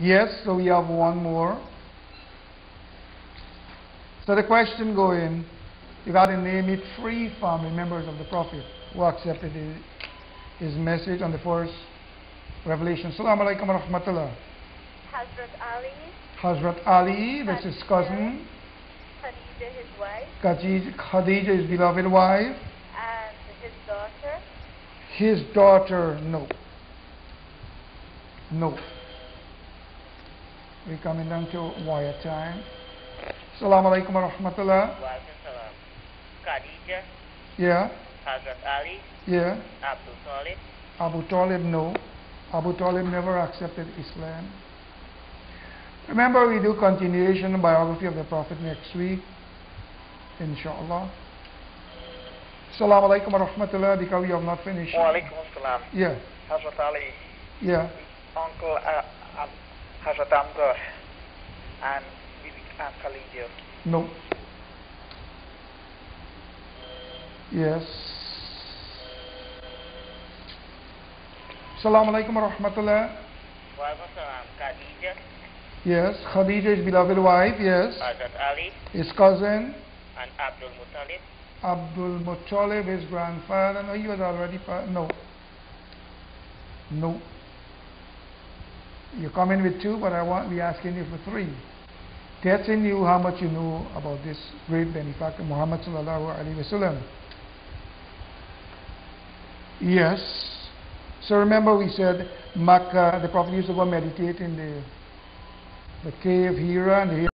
Yes, so we have one more. So the question going, you got to name it three family members of the Prophet who accepted his message on the first revelation. Assalamu alaikum wa rahmatullah. Hazrat Ali, that's his cousin. Khadijah, his wife. Khadijah, his beloved wife. And his daughter. His daughter, no. No. We're coming down to wire time. Assalamu alaikum wa rahmatullah. Wa alaikum salam. Khadijah. Yeah. Hazrat Ali. Yeah. Abu Talib, no. Abu Talib never accepted Islam. Remember, we do continuation biography of the Prophet next week, inshallah. Assalamu alaikum wa rahmatullah, because we have not finished. Wa alaikum salam. Yeah. Hazrat Ali. Yeah. Uncle Hazrat Amr and Bibi Khadijah. No. Yes. Assalamu alaikum wa rahmatullah. Wa alaikum salam. Khadijah. Yes, Khadijah, his beloved wife, yes. Hazrat Ali. His cousin. And Abdul Muttalib. Abdul Muttalib, his grandfather. No, he was already part. No. No. You come in with two, but I won't be asking you for three. Testing you how much you know about this great benefactor, Muhammad sallallahu alaihi wasallam. Yes. So remember we said Makkah, the Prophet used to go meditate in the cave Hira and